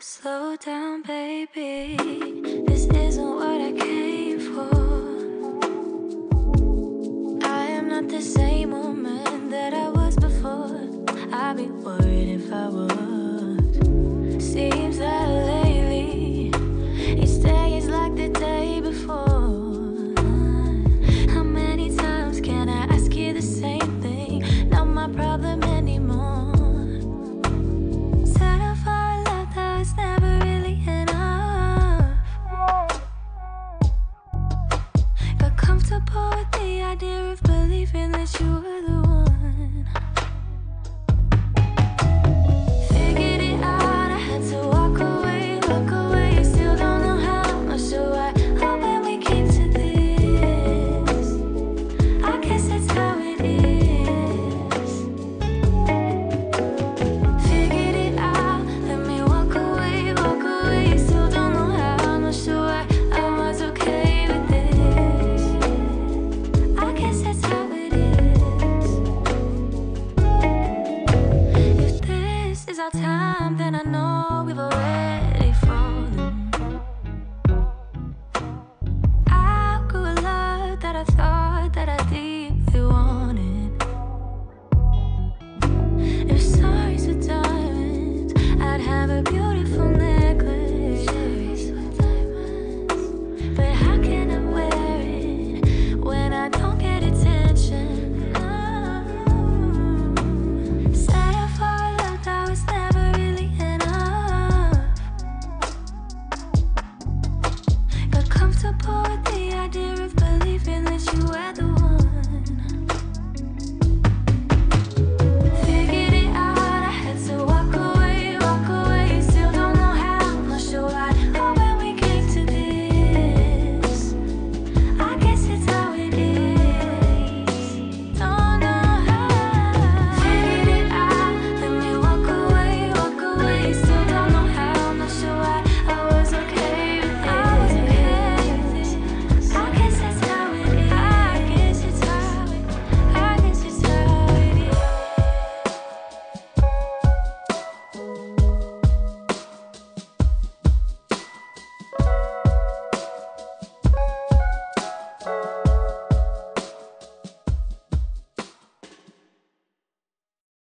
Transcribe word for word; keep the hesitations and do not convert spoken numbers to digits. Slow down, baby. This isn't what I came for. I am not the same woman that I was before. I'd be worried if I was. Seems that lately each day is like the day before. How many times can I ask you the same thing? Not my problem anymore. With the idea of believing that you were the one, figured it out, I had to walk away, walk away. I still don't know how, not sure why, how when we came to this, I guess that's how it is. Figured it out, let me walk away, walk away. I still don't know how, not sure why, I was okay. Time, then I know we've already fallen. I grew a love that I thought that I deeply wanted. If stars were diamonds, I'd have a beautiful night.